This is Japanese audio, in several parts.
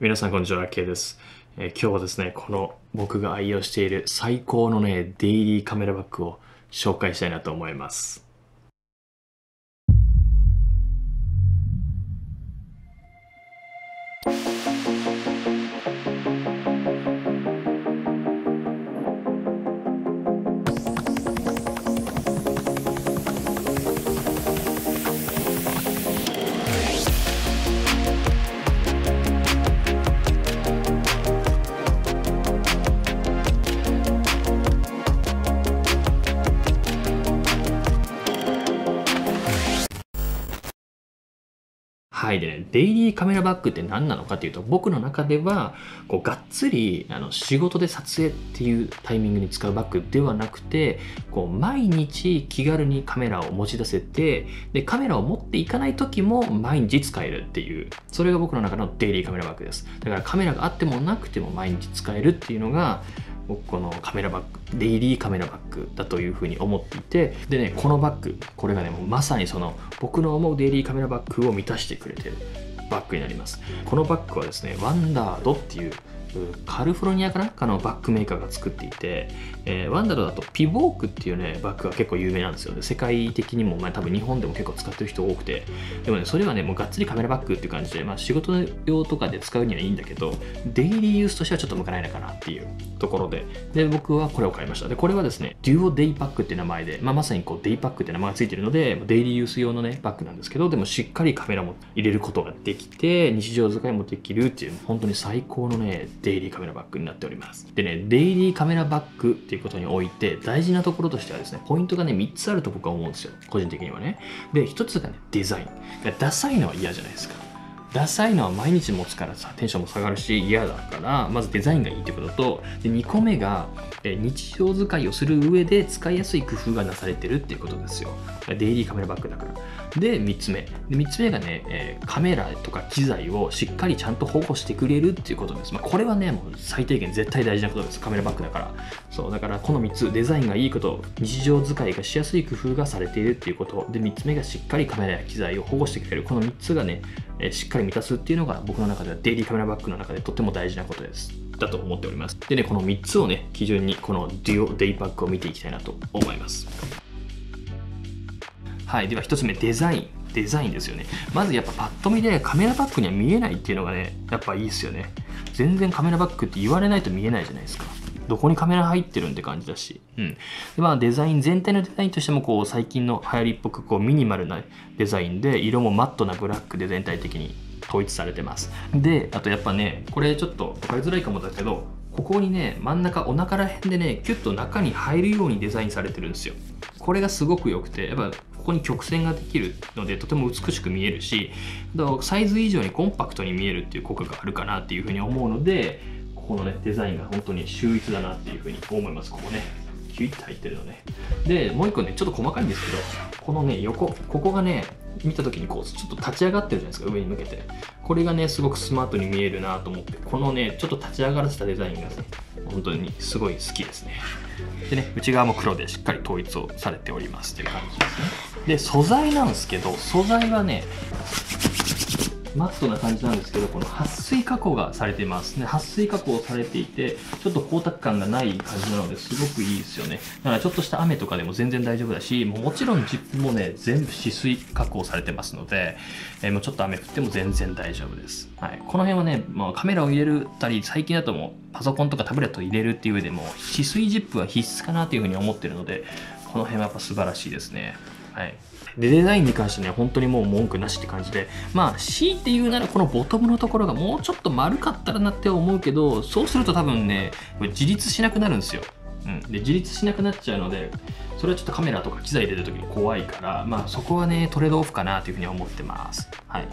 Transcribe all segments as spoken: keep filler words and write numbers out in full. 皆さんこんにちは、K です、えー。今日はですね、この僕が愛用している最高のね、デイリーカメラバッグを紹介したいなと思います。はい、でね、デイリーカメラバッグって何なのかというと、僕の中ではこうがっつりあの仕事で撮影っていうタイミングに使うバッグではなくて、こう毎日気軽にカメラを持ち出せて、でカメラを持っていかない時も毎日使えるっていう、それが僕の中のデイリーカメラバッグです。だからカメラがあってもなくても毎日使えるっていうのが僕このカメラバッグ、デイリーカメラバッグだというふうに思っていて、でね、このバッグ、これがね、もうまさにその僕の思うデイリーカメラバッグを満たしてくれてるバッグになります。このバッグはですね、ワンダードっていうカリフォルニアかなんかのバッグメーカーが作っていて、えー、ワンダードだとピボークっていうね、バッグが結構有名なんですよね。世界的にも、まあ、多分日本でも結構使ってる人多くて、でもね、それはね、もうがっつりカメラバッグっていう感じで、まあ、仕事用とかで使うにはいいんだけど、デイリーユースとしてはちょっと向かないのかなっていうところで、で、僕はこれを買いました。で、これはですね、デュオデイパックっていう名前で、まあ、まさにこうデイパックって名前がついてるので、デイリーユース用のね、バッグなんですけど、でもしっかりカメラも入れることができて、日常使いもできるっていう、本当に最高のね、デイリーカメラバッグになっております。でね、デイリーカメラバッグっていうことにおいて大事なところとしてはですね、ポイントがね、みっつあると僕は思うんですよ。個人的にはね。で、ひとつがね、デザイン。ダサいのは嫌じゃないですか。ダサいのは毎日持つからさ、テンションも下がるし嫌だから、まずデザインがいいってことと、でにこめがえ日常使いをする上で使いやすい工夫がなされてるっていうことですよ。デイリーカメラバッグだから。で、みっつめ。でみっつめがね、えー、カメラとか機材をしっかりちゃんと保護してくれるっていうことです。まあ、これはね、もう最低限絶対大事なことです。カメラバッグだから。そう、だからこのみっつ、デザインがいいこと、日常使いがしやすい工夫がされているっていうこと。で、みっつめがしっかりカメラや機材を保護してくれる。このみっつがね、えー、しっかり満たすっていうのが僕の中ではデイリーカメラバッグの中でとっても大事なことですだと思っております。でね、このみっつをね基準にこのデュオデイバッグを見ていきたいなと思います。はい、ではひとつめ、デザインデザインですよね。まずやっぱパッと見でカメラバッグには見えないっていうのがね、やっぱいいですよね。全然カメラバッグって言われないと見えないじゃないですか。どこにカメラ入ってるんって感じだし、うん。で、まあデザイン、全体のデザインとしてもこう最近の流行りっぽくこうミニマルなデザインで、色もマットなブラックで全体的に統一されてます。で、あとやっぱね、これちょっと分かりづらいかもだけど、ここにね、真ん中、お腹ら辺でね、キュッと中に入るようにデザインされてるんですよ。これがすごく良くて、やっぱここに曲線ができるのでとても美しく見えるし、サイズ以上にコンパクトに見えるっていう効果があるかなっていうふうに思うので、このね、デザインが本当に秀逸だなっていうふうに思います。ここね、キュイッと入ってるのね。で、もう一個ね、ちょっと細かいんですけど、このね、横、ここがね、見た時にこう、ちょっと立ち上がってるじゃないですか、上に向けて。これがね、すごくスマートに見えるなと思って、このね、ちょっと立ち上がらせたデザインがね、本当にすごい好きですね。でね、内側も黒でしっかり統一をされておりますっていう感じですね。で、素材なんですけど、素材はね、マットな感じなんですけど、この撥水加工がされていますね。撥水加工されていて、ちょっと光沢感がない感じなのですごくいいですよね。だからちょっとした雨とかでも全然大丈夫だし、もちろんジップもね、全部止水加工されてますので、えー、もうちょっと雨降っても全然大丈夫です。はい、この辺はね、まあ、カメラを入れるたり、最近だともうパソコンとかタブレットを入れるっていう上でも、止水ジップは必須かなというふうに思ってるので、この辺はやっぱ素晴らしいですね。はい。で、デザインに関してね、本当にもう文句なしって感じで、まあ、強いて言うならこのボトムのところがもうちょっと丸かったらなって思うけど、そうすると多分ね、自立しなくなるんですよ。うん。で、自立しなくなっちゃうので、それはちょっとカメラとか機材入れるときに怖いから、まあそこはね、トレードオフかなというふうに思ってます。はい。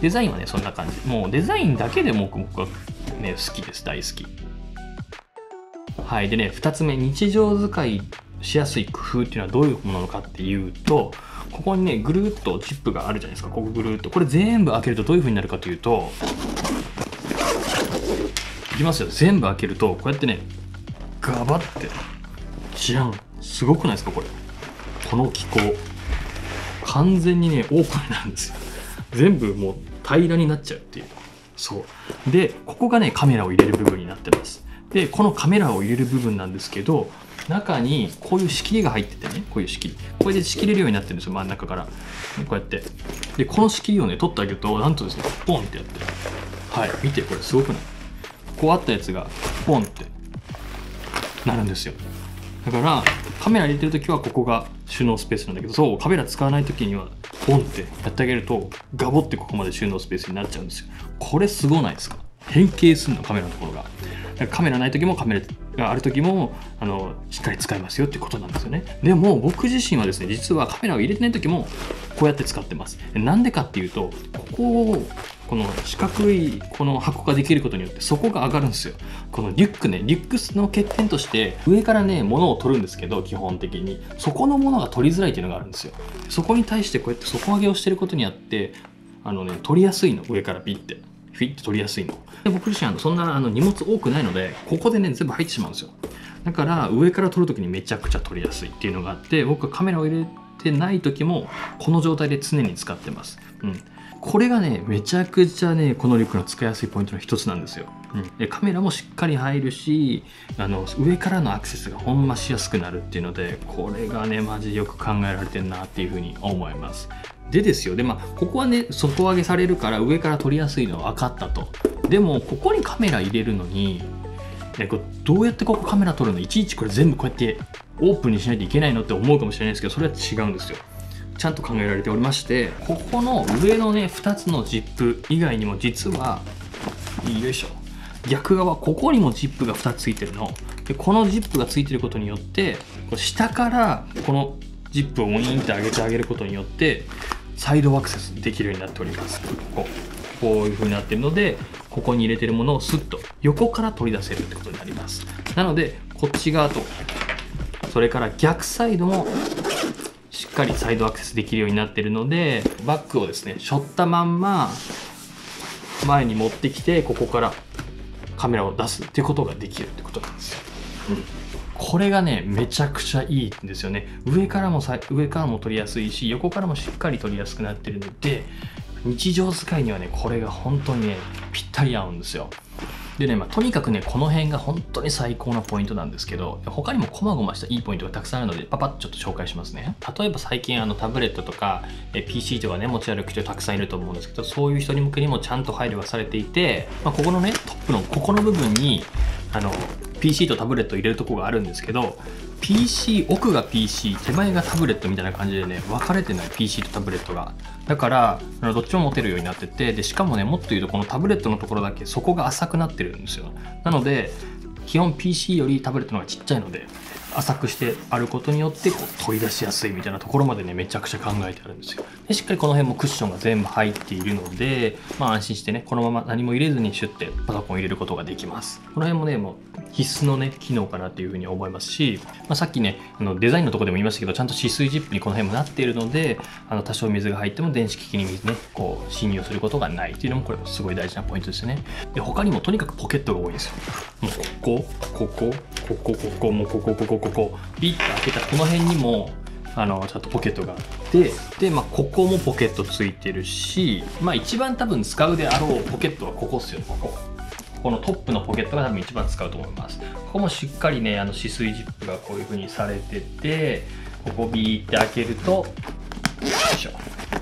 デザインはね、そんな感じ。もうデザインだけでも僕はね、好きです。大好き。はい。でね、ふたつめ、日常使いしやすい工夫っていうのはどういうものなのかっていうと、ここにね、ぐるーっとチップがあるじゃないですか。ここぐるーっと。これ全部開けるとどういう風になるかというと、いきますよ。全部開けると、こうやってね、ガバって。じゃん。すごくないですか、これ。この機構。完全にね、オープンなんですよ。全部もう平らになっちゃうっていう。そうで、ここがねカメラを入れる部分になってます。でこのカメラを入れる部分なんですけど、中にこういう仕切りが入っててね、こういう仕切り、これで仕切れるようになってるんですよ、真ん中から、ね、こうやって。でこの仕切りをね取ってあげると、なんとですね、ポンってやって、はい、見て、これすごくない？こうあったやつがポンってなるんですよ。だからカメラ入れてる時はここが収納スペースなんだけど、そうカメラ使わない時にはポンってやってあげると、ガボってここまで収納スペースになっちゃうんですよ。これすごないですか？変形するの、カメラのところが。カメラない時もカメラがある時もあのしっかり使いますよってことなんですよね。でも僕自身はですね、実はカメラを入れてない時もこうやって使ってます。なんでかっていうと、ここをこの四角いこの箱ができることによって底が上がるんですよ。このリュックね、リュックの欠点として上からね物を取るんですけど、基本的に底のものが取りづらいっていうのがあるんですよ。そこに対してこうやって底上げをしてることによって、あのね取りやすいの、上からピッてフィッと取りやすいので、僕自身はそんなあの荷物多くないので、ここでね全部入ってしまうんですよ。だから上から取る時にめちゃくちゃ取りやすいっていうのがあって、僕はカメラを入れてない時もこの状態で常に使ってます。うん、これがねめちゃくちゃねこのリュックの使いやすいポイントの一つなんですよ。うん、でカメラもしっかり入るし、あの上からのアクセスがほんましやすくなるっていうので、これがねマジよく考えられてるなっていうふうに思います。でですよ、でまあここはね底上げされるから上から取りやすいのは分かったと。でもここにカメラ入れるのに、えこれどうやってここカメラ撮るの、いちいちこれ全部こうやってオープンにしないといけないのって思うかもしれないですけど、それは違うんですよ。ちゃんと考えられておりまして、ここの上のねふたつのジップ以外にも、実はよいしょ、逆側ここにもジップがふたつついてるので、このジップがついてることによって、下からこのジップをウィーンって上げてあげることによってサイドアクセスできるようになっております。こここういう風になってるので、ここに入れてるものをスッと横から取り出せるってことになります。なのでこっち側と、それから逆サイドもしっかりサイドアクセスできるようになってるので、バッグをですね背負ったまんま前に持ってきて、ここからカメラを出すっていうことができるってことなんですよ。うん、これがねめちゃくちゃいいんですよね。上からもさ上からも取りやすいし、横からもしっかり取りやすくなってるので、日常使いにはねこれが本当にねぴったり合うんですよ。でね、まあ、とにかくねこの辺が本当に最高なポイントなんですけど、他にも細々したいいポイントがたくさんあるので、パパッとちょっと紹介しますね。例えば最近あのタブレットとか ピーシー とかね持ち歩く人たくさんいると思うんですけど、そういう人に向けにもちゃんと配慮がされていて、まあ、ここのねトップのここの部分にあのピーシー とタブレットを入れるとこがあるんですけど、 ピーシー 奥が ピーシー 手前がタブレットみたいな感じでね分かれてない、 ピーシー とタブレットが。だからどっちも持てるようになってて、でしかもねもっと言うと、このタブレットのところだけ底が浅くなってるんですよ。なので基本 ピーシー よりタブレットの方がちっちゃいので、浅くしてあることによってこう取り出しやすいみたいなところまでねめちゃくちゃ考えてあるんですよ。でしっかりこの辺もクッションが全部入っているので、まあ、安心してねこのまま何も入れずにシュッてパソコン入れることができます。この辺もねもう必須のね機能かなっていうふうに思いますし、まあ、さっきねあのデザインのとこでも言いましたけど、ちゃんと止水ジップにこの辺もなっているので、あの多少水が入っても電子機器に水ねこう侵入することがないっていうのも、これもすごい大事なポイントですね。で他にもとにかくポケットが多いんですよ。もうここここここここもうここここここビッと開けたこの辺にもあのちゃんとポケットがあってで、まあ、ここもポケットついてるし、まあ、一番多分使うであろうポケットはここっすよね。こここのトップのポケットが多分一番使うと思います。ここもしっかりねあの止水ジップがこういう風にされてて、ここビーって開けるとよいしょ、こ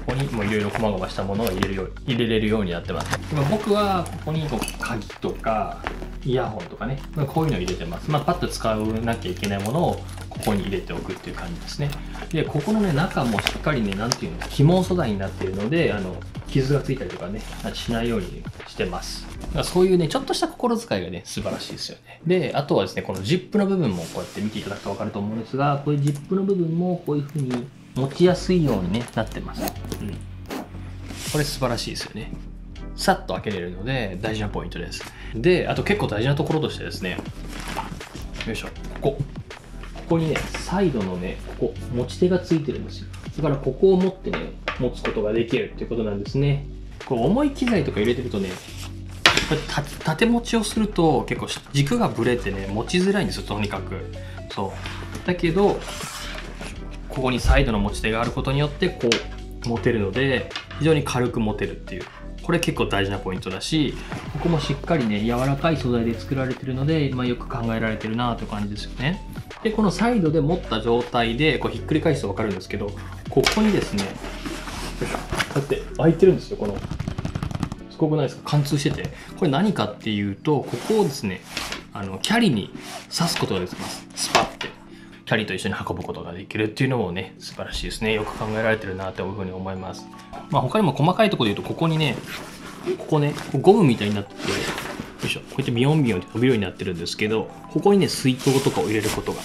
こにもいろいろ細々したものを入れるよう入れれるようになってます。でも僕はここにこう鍵とかイヤホンとかね、こういうのを入れてます。まあ、パッと使わなきゃいけないものをここに入れておくっていう感じですね。で、ここのね、中もしっかりね、なんていうの、起毛素材になっているので、あの、傷がついたりとかね、しないようにしてます。だからそういうね、ちょっとした心遣いがね、素晴らしいですよね。で、あとはですね、このジップの部分もこうやって見ていただくと分かると思うんですが、こういうジップの部分もこういう風に持ちやすいようにね、なってます。うん。これ素晴らしいですよね。さっと開けれるので大事なポイントです。で、あと結構大事なところとしてですね、よいしょ、ここ。ここにね、サイドのね、ここ、持ち手がついてるんですよ。だからここを持ってね、持つことができるっていうことなんですね。こう重い機材とか入れてるとね、縦持ちをすると結構軸がぶれてね、持ちづらいんですよ、とにかく。そう。だけど、ここにサイドの持ち手があることによって、こう、持てるので、非常に軽く持てるっていう。これ結構大事なポイントだし、ここもしっかりね柔らかい素材で作られてるので、まあ、よく考えられてるなという感じですよね。でこのサイドで持った状態でこうひっくり返すと分かるんですけど、ここにですね、だって開いてるんですよ。このすごくないですか、貫通してて。これ何かっていうと、ここをですねあのキャリに刺すことができます。スパッてキャリーと一緒に運ぶことができるっていうのもね、素晴らしいですね。よく考えられてるなというふうに思います。まあ他にも細かいところで言うと、ここにね、ここね、ゴムみたいになってて、よいしょ、こうやってビヨンビヨンって飛びようになってるんですけど、ここにね、水筒とかを入れることが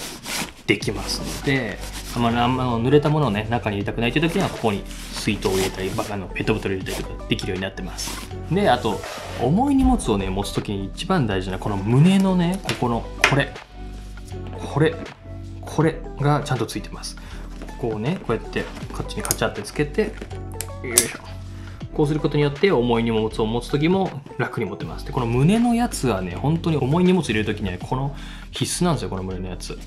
できますので、あんまり濡れたものをね、中に入れたくないという時には、ここに水筒を入れたり、バカのペットボトル入れたりとかできるようになってます。で、あと、重い荷物をね、持つ時に一番大事な、この胸のね、ここの、これ、これ、これがちゃんとついてます。ここをねこうやってこっちにカチャってつけて、よいしょ、こうすることによって重い荷物を持つ時も楽に持てます。でこの胸のやつはね、本当に重い荷物入れる時には、ね、この必須なんですよ、この胸のやつ。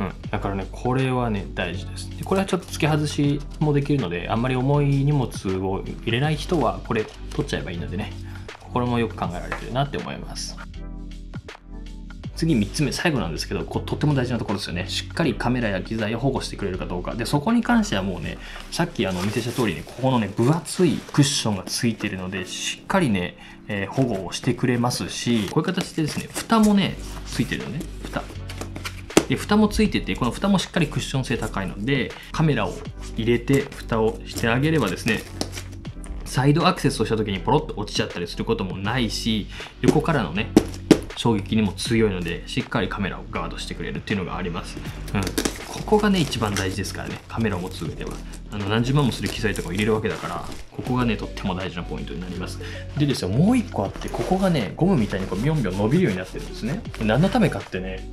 うん、だからねこれはね大事です。でこれはちょっと付け外しもできるので、あんまり重い荷物を入れない人はこれ取っちゃえばいいのでね、これもよく考えられてるなって思います。次みっつめ、最後なんですけど、こうとっても大事なところですよね。しっかりカメラや機材を保護してくれるかどうか。で、そこに関してはもうね、さっきあのお見せした通りね、ここのね、分厚いクッションがついているので、しっかりね、えー、保護をしてくれますし、こういう形でですね、蓋もね、ついてるよね、蓋。で、蓋もついてて、この蓋もしっかりクッション性高いので、カメラを入れて、蓋をしてあげればですね、サイドアクセスをした時にポロッと落ちちゃったりすることもないし、横からのね、衝撃にも強いので、しっかりカメラをガードしてくれるっていうのがあります。うん、ここがね一番大事ですからね、カメラを持つ上では。あの何十万もする機材とかを入れるわけだから、ここがねとっても大事なポイントになります。でですね、もう一個あって、ここがねゴムみたいにこうビョンビョン伸びるようになってるんですね。何のためかってね、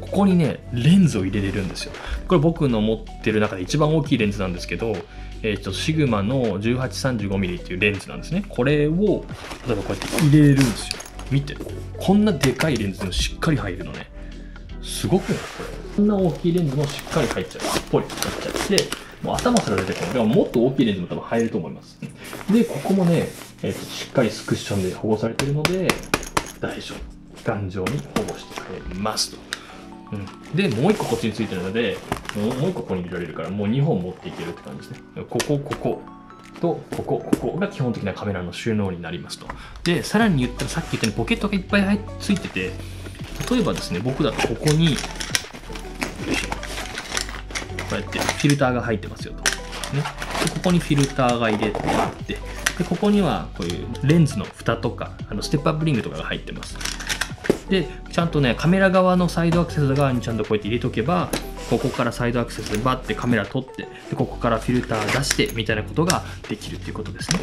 ここにねレンズを入れれるんですよ。これ僕の持ってる中で一番大きいレンズなんですけど、えー、とシグマの じゅうはち さんじゅうごミリ っていうレンズなんですね。これを例えばこうやって入れるんですよ。見て、こんなでかいレンズもしっかり入るのね。すごくないこれ。こんな大きいレンズもしっかり入っちゃう。すっぽり入っちゃって、もう頭から出てくる。でももっと大きいレンズも多分入ると思います。で、ここもね、えー、としっかりスクッションで保護されているので、大丈夫。頑丈に保護してくれますと。うん、で、もういっここっちについてるので、もういっこここに入れられるから、もうにほん持っていけるって感じですね。ここ、ここ。とここここが基本的なカメラの収納になりますと。でさらに言ったら、さっき言ったようにポケットがいっぱいついてて、例えばですね、僕だとここにこうやってフィルターが入ってますよと、ね、でここにフィルターが入れてあって、でここにはこういうレンズの蓋とかあのステップアップリングとかが入ってます。でちゃんとねカメラ側のサイドアクセス側にちゃんとこうやって入れとけば、ここからサイドアクセスでバッてカメラ取って、でここからフィルター出してみたいなことができるっていうことですね。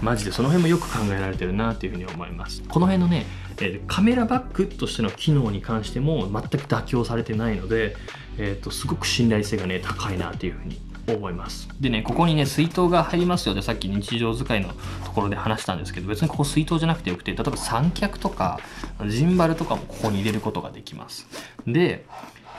うん、マジでその辺もよく考えられてるなっていうふうに思います。この辺のねカメラバッグとしての機能に関しても全く妥協されてないので、えー、とすごく信頼性がね高いなっていうふうに思います。でね、ここにね水筒が入りますよ。でさっき日常使いのところで話したんですけど、別にここ水筒じゃなくてよくて、例えば三脚とかジンバルとかもここに入れることができます。で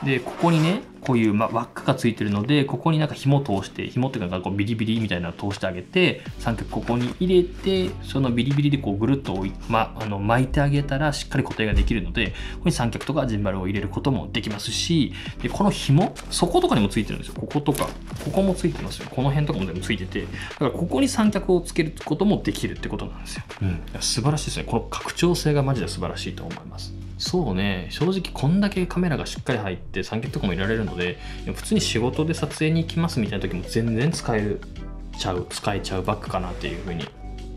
でここにねこういう、ま、輪っかがついてるので、ここになんか紐を通して、紐っていうかこうビリビリみたいなのを通してあげて、三脚ここに入れて、そのビリビリでこうぐるっと、ま、あの巻いてあげたらしっかり固定ができるので、ここに三脚とかジンバルを入れることもできますし、でこの紐そことかにもついてるんですよ。こことかここもついてますよ。この辺とかも全部ついてて、だからここに三脚をつけることもできるってことなんですよ。うん、素晴らしいですね。この拡張性がマジで素晴らしいと思います。そうね、正直こんだけカメラがしっかり入って三脚とかもいられるので、普通に仕事で撮影に行きますみたいな時も全然使えちゃう使えちゃうバッグかなっていうふうに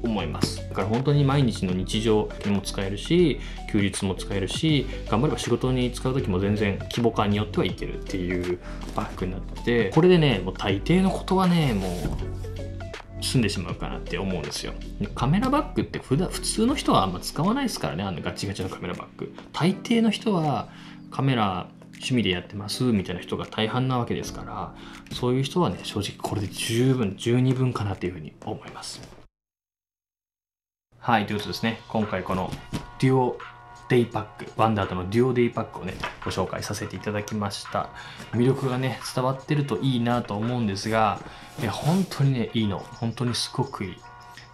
思います。だから本当に毎日の日常にも使えるし、休日も使えるし、頑張れば仕事に使う時も全然規模感によってはいけるっていうバッグになってて、これでねもう大抵のことはねもう済んでしまうかなって思うんですよ。カメラバッグって普段普通の人はあんま使わないですからね。あのガチガチのカメラバッグ、大抵の人はカメラ趣味でやってますみたいな人が大半なわけですから、そういう人はね正直これで十分十二分かなっていうふうに思います。はい、ということですね、今回このデュオデイパック、ワンダーとのデュオデイパックをねご紹介させていただきました。魅力がね伝わってるといいなと思うんですが、本当にねいいの、本当にすごくいい。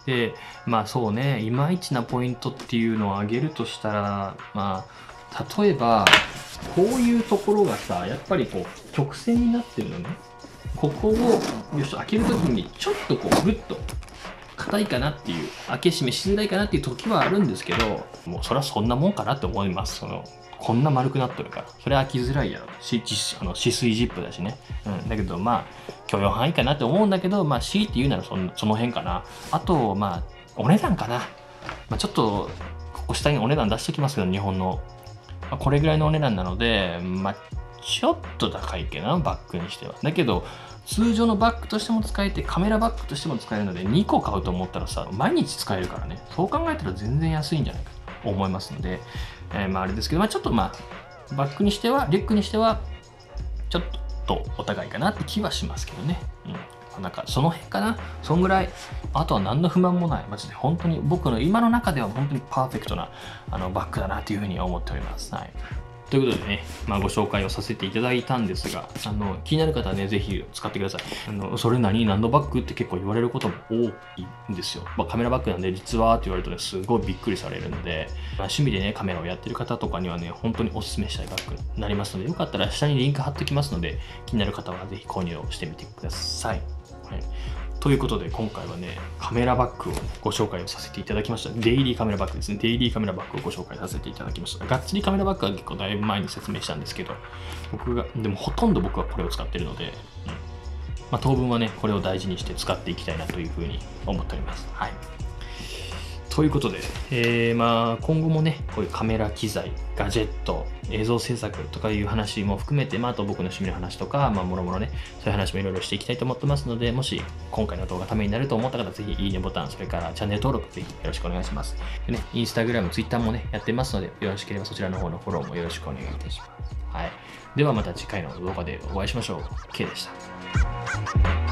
で、まあそうね、いまいちなポイントっていうのを挙げるとしたら、まあ、例えば、こういうところがさ、やっぱりこう、直線になってるのね。ここを、よいしょ、開けるときに、ちょっとこう、ぐっと、硬いかなっていう、開け閉めしづらいかなっていう時はあるんですけど、もうそれはそんなもんかなって思います。そのこんな丸くなってるから、それは開きづらいやろ。し、あの、止水ジップだしね。うん。だけど、まあ、許容範囲かなって思うんだけど、まあ、強いて言うならその、その辺かな。あと、まあ、お値段かな。まあ、ちょっと、ここ下にお値段出してきますけど、日本の。まあ、これぐらいのお値段なので、まあ、ちょっと高いけどな、バッグにしては。だけど、通常のバッグとしても使えて、カメラバッグとしても使えるので、にこ買うと思ったらさ、毎日使えるからね。そう考えたら全然安いんじゃないかと思いますので、えー、まああれですけど、まあ、ちょっとまあバッグにしてはリュックにしてはちょっとお高いかなって気はしますけどね。うん、なんかその辺かな、そんぐらい。あとは何の不満もない。マジで本当に僕の今の中では本当にパーフェクトなあのバッグだなというふうに思っております。はい、ということでね、まあ、ご紹介をさせていただいたんですが、あの気になる方はね、ぜひ使ってください。あのそれなに何のバッグって結構言われることも多いんですよ。まあ、カメラバッグなんで実はって言われるとね、すごいびっくりされるので、まあ、趣味でね、カメラをやってる方とかにはね、本当におすすめしたいバッグになりますので、よかったら下にリンク貼っておきますので、気になる方はぜひ購入をしてみてください。はい、ということで、今回はね、カメラバッグをご紹介をさせていただきました。デイリーカメラバッグですね。デイリーカメラバッグをご紹介させていただきました。がっつりカメラバッグは結構だいぶ前に説明したんですけど、僕が、でもほとんど僕はこれを使ってるので、うん、まあ、当分はね、これを大事にして使っていきたいなというふうに思っております。はい。ということで、えー、まあ今後もね、こういうカメラ機材、ガジェット、映像制作とかいう話も含めて、まあ、あと僕の趣味の話とか、まあ、もろもろね、そういう話もいろいろしていきたいと思ってますので、もし今回の動画ためになると思った方、ぜひいいねボタン、それからチャンネル登録、ぜひよろしくお願いします。でね、インスタグラム、ツイッターもね、やってますので、よろしければそちらの方のフォローもよろしくお願いいたします。はい。ではまた次回の動画でお会いしましょう。K でした。